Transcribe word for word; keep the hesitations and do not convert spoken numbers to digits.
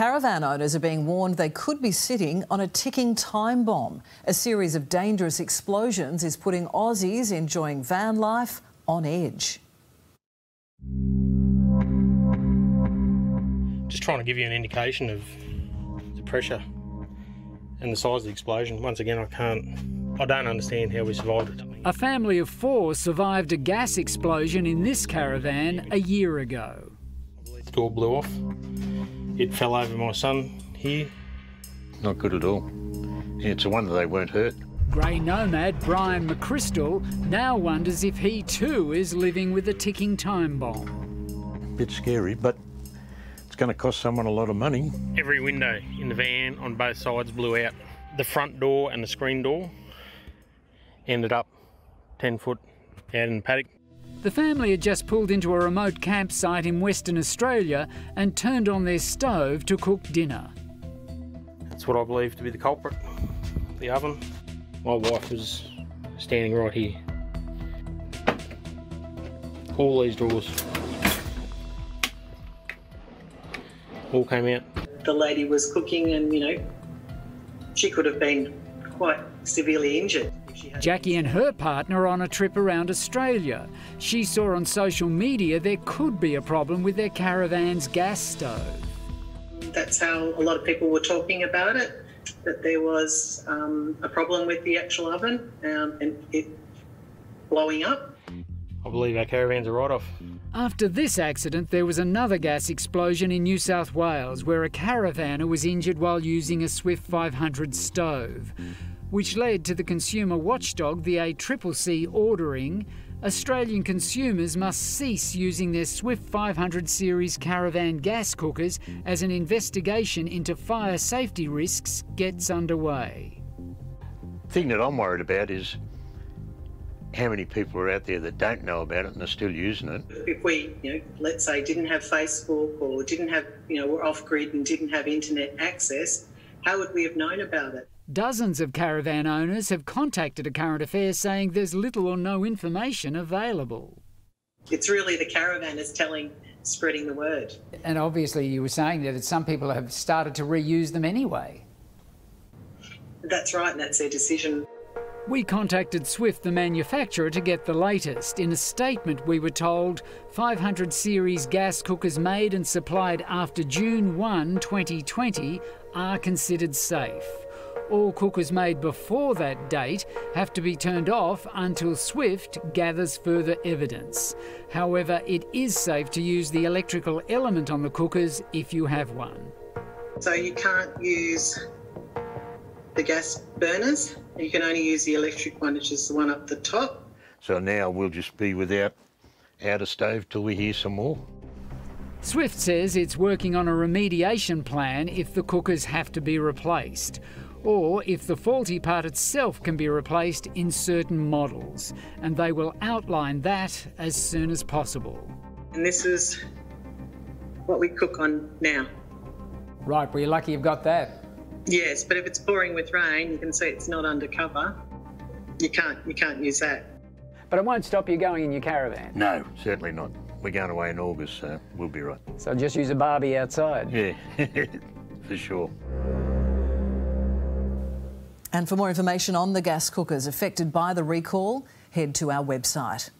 Caravan owners are being warned they could be sitting on a ticking time bomb. A series of dangerous explosions is putting Aussies enjoying van life on edge. Just trying to give you an indication of the pressure and the size of the explosion. Once again, I can't, I don't understand how we survived it. A family of four survived a gas explosion in this caravan a year ago. The door blew off. It fell over my son here. Not good at all. It's a wonder they weren't hurt. Grey nomad Brian McChrystal now wonders if he too is living with a ticking time bomb. Bit scary, but it's going to cost someone a lot of money. Every window in the van on both sides blew out. The front door and the screen door ended up ten foot out in the paddock. The family had just pulled into a remote campsite in Western Australia and turned on their stove to cook dinner. That's what I believe to be the culprit, the oven. My wife was standing right here. All these drawers all came out. The lady was cooking and, you know, she could have been quite severely injured. Jackie and her partner are on a trip around Australia. She saw on social media there could be a problem with their caravan's gas stove. That's how a lot of people were talking about it, that there was um, a problem with the actual oven um, and it blowing up. I believe our caravan's a write-off. After this accident, there was another gas explosion in New South Wales where a caravanner was injured while using a Swift five hundred stove, which led to the consumer watchdog, the A C C C, ordering Australian consumers must cease using their Swift five hundred series caravan gas cookers as an investigation into fire safety risks gets underway. The thing that I'm worried about is how many people are out there that don't know about it and are still using it. If we, you know, let's say didn't have Facebook or didn't have, you know, we're off-grid and didn't have internet access, how would we have known about it? Dozens of caravan owners have contacted A Current Affair saying there's little or no information available. It's really the caravanners telling, spreading the word. And obviously you were saying that some people have started to reuse them anyway. That's right, and that's their decision. We contacted Swift, the manufacturer, to get the latest. In a statement, we were told five hundred series gas cookers made and supplied after June first, twenty twenty are considered safe. All cookers made before that date have to be turned off until Swift gathers further evidence. However, it is safe to use the electrical element on the cookers if you have one. So you can't use the gas burners, you can only use the electric one, which is the one up the top. So now we'll just be without outer stove till we hear some more. Swift says it's working on a remediation plan if the cookers have to be replaced, or if the faulty part itself can be replaced in certain models, and they will outline that as soon as possible. And this is what we cook on now. Right, well, you're lucky you've got that. Yes, but if it's pouring with rain, you can see it's not under cover. You can't, you can't use that. But it won't stop you going in your caravan? No, certainly not. We're going away in August, so we'll be right. So just use a barbie outside? Yeah, for sure. And for more information on the gas cookers affected by the recall, head to our website.